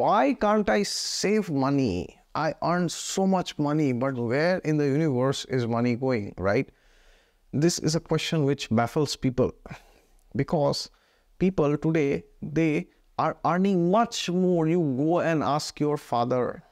Why can't I save money? I earn so much money, but where in the universe is money going, right? This is a question which baffles people, because people today, they are earning much more. You go and ask your father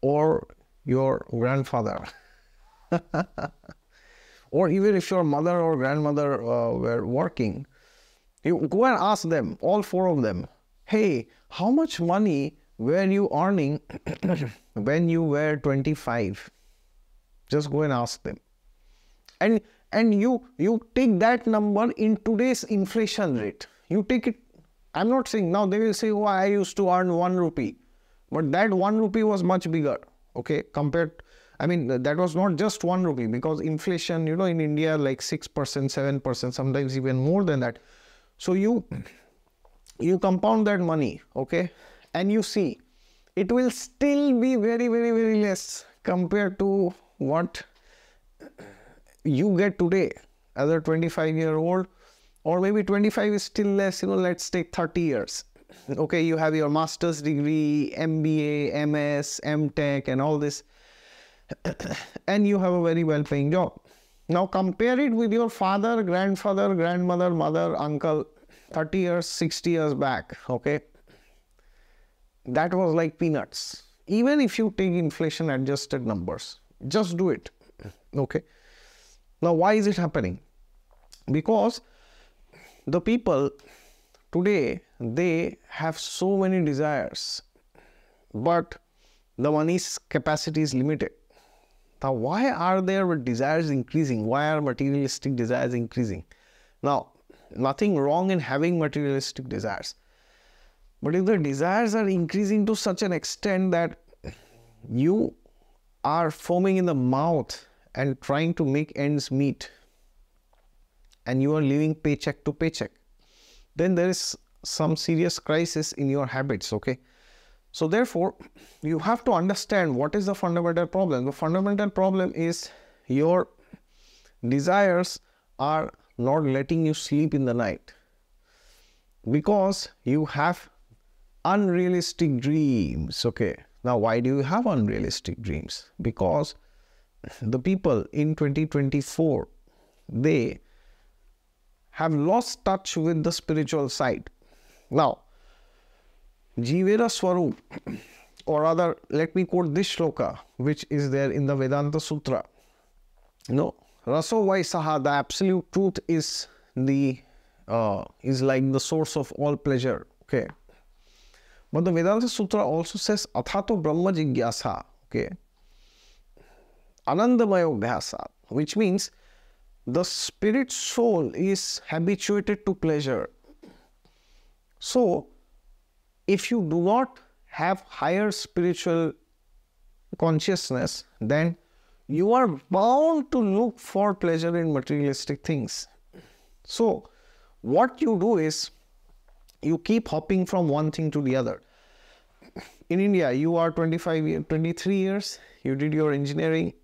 or your grandfather or even if your mother or grandmother were working, you go and ask them, all four of them, hey, how much money were you earning when you were 25? Just go and ask them. And you take that number in today's inflation rate. You take it. I'm not saying now they will say, oh, I used to earn 1 rupee, but that 1 rupee was much bigger. Okay, compared, I mean, that was not just 1 rupee, because inflation, you know, in India, like 6%, 7%, sometimes even more than that. So you compound that money, okay, and you see, it will still be very, very, very less compared to what you get today as a 25-year-old, or maybe 25 is still less, you know, let's take 30 years. Okay, you have your master's degree, MBA, MS, MTech and all this, and you have a very well-paying job. Now compare it with your father, grandfather, grandmother, mother, uncle, 30 years, 60 years back, okay? That was like peanuts. Even if you take inflation adjusted numbers, just do it, okay? Now, why is it happening? Because the people today, they have so many desires, but the money's capacity is limited. Now, why are their desires increasing? Why are materialistic desires increasing? Now, nothing wrong in having materialistic desires, but if the desires are increasing to such an extent that you are foaming in the mouth and trying to make ends meet, and you are living paycheck to paycheck, then there is some serious crisis in your habits, okay? So therefore, you have to understand what is the fundamental problem. The fundamental problem is your desires are not letting you sleep in the night, because you have unrealistic dreams, okay? Now, why do you have unrealistic dreams? Because the people in 2024, they have lost touch with the spiritual side. Now, Jiveda Swaroop, or rather, let me quote this shloka, which is there in the Vedanta Sutra. No, Raso saha, the absolute truth is the is like the source of all pleasure. Okay, but the Vedanta Sutra also says athato Brahma jigyasa. Okay, Anandamaya Vyasa, which means the spirit soul is habituated to pleasure. So, if you do not have higher spiritual consciousness, then you are bound to look for pleasure in materialistic things. So, what you do is, you keep hopping from one thing to the other. In India, you are 23 years, you did your engineering,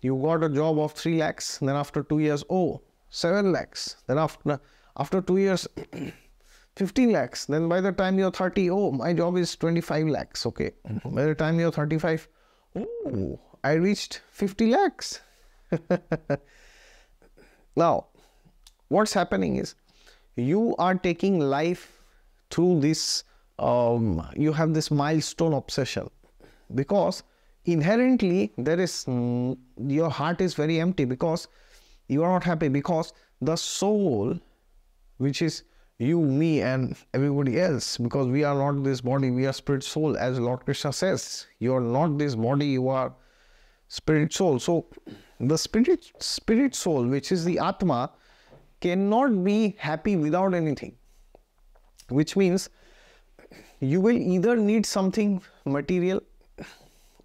you got a job of 3 lakhs, then after 2 years, oh, 7 lakhs, then after 2 years, 15 lakhs, then by the time you're 30, oh, my job is 25 lakhs, okay. By the time you're 35, oh, I reached 50 lakhs. Now, what's happening is, you are taking life through this, you have this milestone obsession, because inherently there is, your heart is very empty, because you are not happy, because the soul, which is you, me, and everybody else, because we are not this body, we are spirit soul, as Lord Krishna says, you are not this body, you are spirit soul. So the spirit soul, which is the Atma, cannot be happy without anything, which means you will either need something material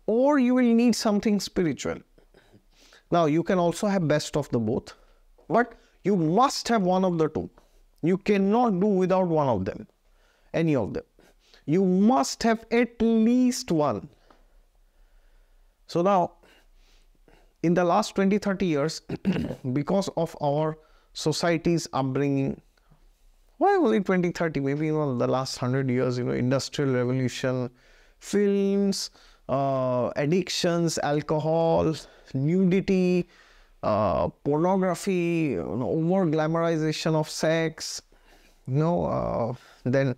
or you will need something spiritual. Now, you can also have best of the both, but you must have one of the two. You cannot do without one of them, any of them. You must have at least one. So now, in the last 20-30 years, because of our society's upbringing, why only 20, 30? Maybe, the last 100 years, industrial revolution, films, addictions, alcohol, nudity, pornography, over glamorization of sex, then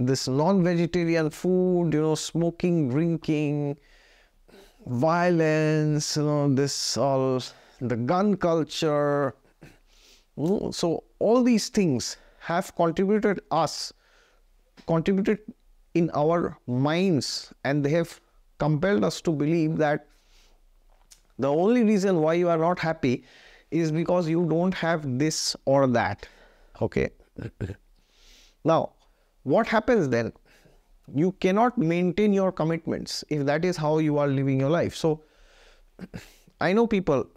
this non-vegetarian food, smoking, drinking, violence, this all, the gun culture. So all these things have contributed in our minds, and they have compelled us to believe that the only reason why you are not happy is because you don't have this or that. Okay. Now, what happens then? You cannot maintain your commitments if that is how you are living your life. So, I know people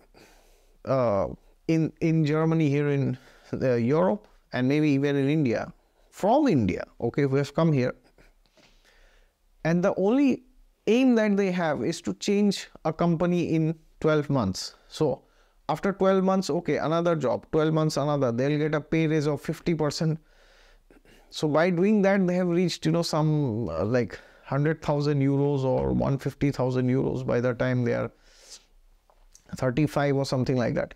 in Germany, here in Europe, and maybe even in India, from India, okay, who have come here. And the only aim that they have is to change a company in 12 months. So, after 12 months, okay, another job, 12 months, another, they'll get a pay raise of 50%. So, by doing that, they have reached, some like 100,000 euros or 150,000 euros by the time they are 35 or something like that.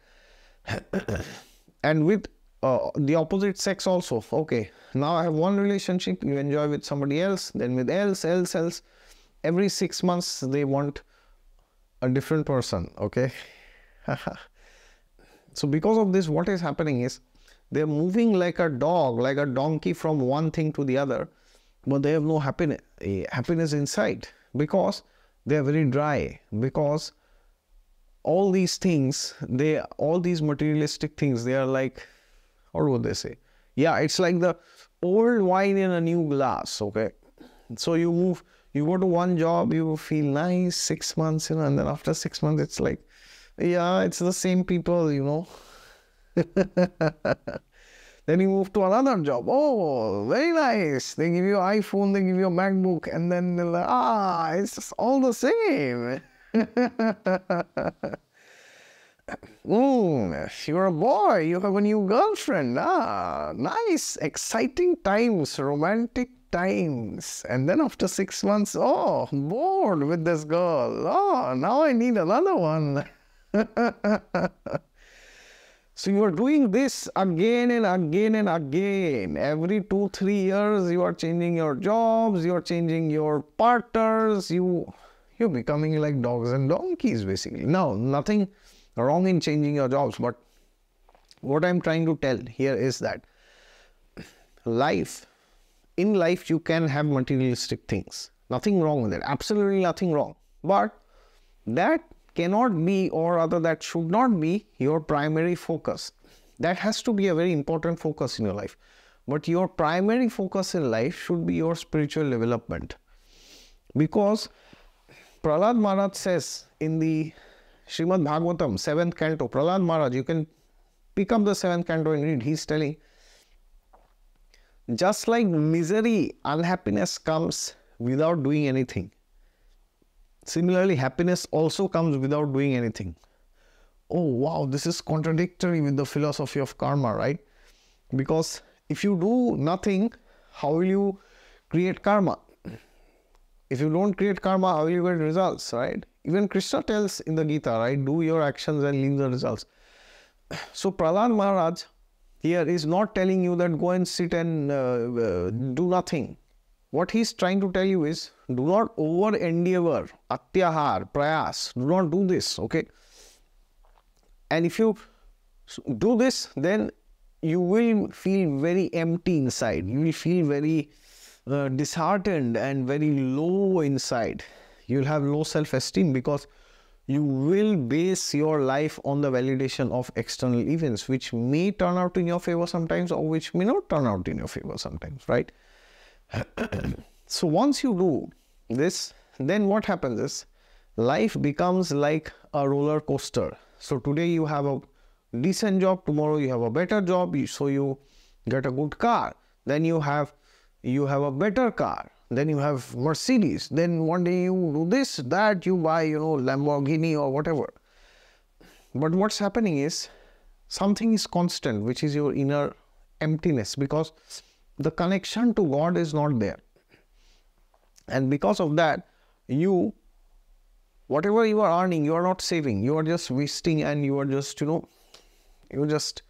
And with the opposite sex also, okay, now I have one relationship, you enjoy with somebody else, then with else. Every 6 months, they want a different person, okay. So, because of this, what is happening is, they're moving like a dog, like a donkey from one thing to the other, but they have no happiness inside, because they are very dry, because all these things, all these materialistic things, they are like, what would they say? Yeah, it's like the old wine in a new glass, okay? So you go to one job, you feel nice, 6 months, and then after 6 months, it's like, yeah, it's the same people, Then you move to another job. Oh, very nice. They give you iPhone, they give you a MacBook, and then they're like, it's just all the same. You're a boy, you have a new girlfriend. Nice, exciting times, romantic times. And then after 6 months, oh, bored with this girl. Oh, now I need another one. So you are doing this again and again and again. Every 2-3 years, you are changing your jobs, you are changing your partners, you're becoming like dogs and donkeys basically. Now, nothing wrong in changing your jobs, but what I'm trying to tell here is that in life, you can have materialistic things. Nothing wrong with it, absolutely nothing wrong. But that cannot be, or rather that should not be, your primary focus. That has to be a very important focus in your life. But your primary focus in life should be your spiritual development. Because Prahlad Maharaj says in the Srimad Bhagavatam, 7th canto, Prahlad Maharaj, you can pick up the 7th canto and read, he's telling, just like misery, unhappiness comes without doing anything. Similarly, happiness also comes without doing anything. Oh, wow, this is contradictory with the philosophy of karma, right? Because if you do nothing, how will you create karma? If you don't create karma, how will you get results, right? Even Krishna tells in the Gita, right? Do your actions and leave the results. So, Prahlad Maharaj here is not telling you that go and sit and do nothing. What he's trying to tell you is, do not over-endeavor, atyahar, prayas, do not do this, okay? And if you do this, then you will feel very empty inside. You will feel very disheartened and very low inside. You'll have low self-esteem because you will base your life on the validation of external events, which may turn out in your favor sometimes or which may not turn out in your favor sometimes, right? So once you do this, then what happens is life becomes like a roller coaster. So today you have a decent job, tomorrow you have a better job, so you get a good car, then you have a better car, then you have Mercedes, then one day you do this, that, you buy, Lamborghini or whatever. But what's happening is something is constant, which is your inner emptiness, because the connection to God is not there. And because of that, you, whatever you are earning, you are not saving, you are just wasting, and you are just, you know, you're just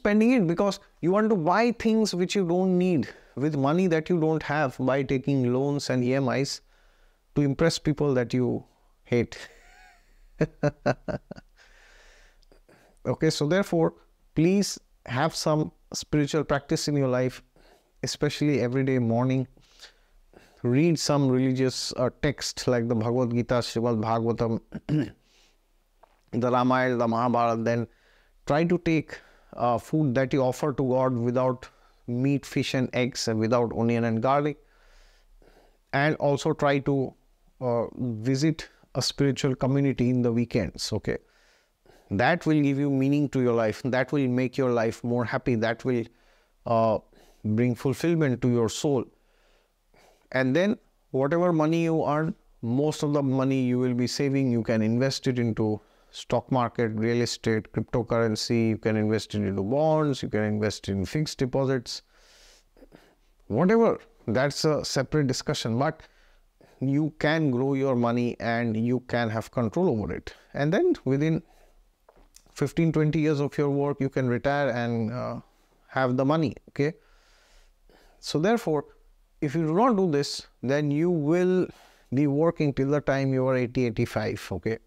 spending it because you want to buy things which you don't need with money that you don't have, by taking loans and EMIs to impress people that you hate. Okay, so therefore, please have some spiritual practice in your life, especially every day morning. Read some religious text like the Bhagavad Gita, Srimad Bhagavatam, the Ramayana, the Mahabharata. Then try to take food that you offer to God without meat, fish and eggs, and without onion and garlic. And also try to visit a spiritual community in the weekends, okay? That will give you meaning to your life. That will make your life more happy. That will bring fulfillment to your soul. And then whatever money you earn, most of the money you will be saving, you can invest it into stock market, real estate, cryptocurrency. You can invest it into bonds. You can invest in fixed deposits. Whatever, that's a separate discussion. But you can grow your money and you can have control over it. And then within 15-20 years of your work, you can retire and have the money, okay? So therefore, if you do not do this, then you will be working till the time you are 80-85, okay?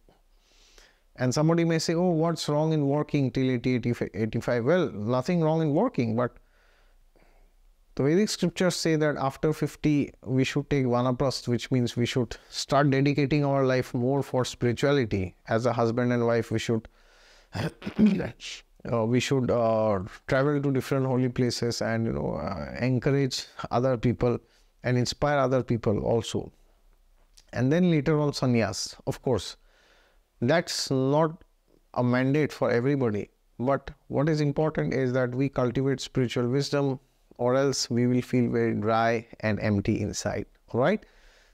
And somebody may say, oh, what's wrong in working till 80-85? Well, nothing wrong in working, but the Vedic scriptures say that after 50, we should take vanaprasth, which means we should start dedicating our life more for spirituality. As a husband and wife, we should travel to different holy places and, you know, encourage other people and inspire other people also. And then later on, sannyas. Of course, that's not a mandate for everybody. But what is important is that we cultivate spiritual wisdom, or else we will feel very dry and empty inside. All right.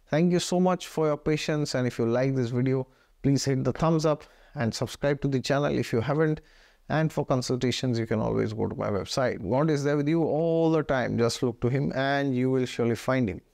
Thank you so much for your patience. And if you like this video, please hit the thumbs up and subscribe to the channel if you haven't. And for consultations, you can always go to my website. God is there with you all the time. Just look to Him and you will surely find Him.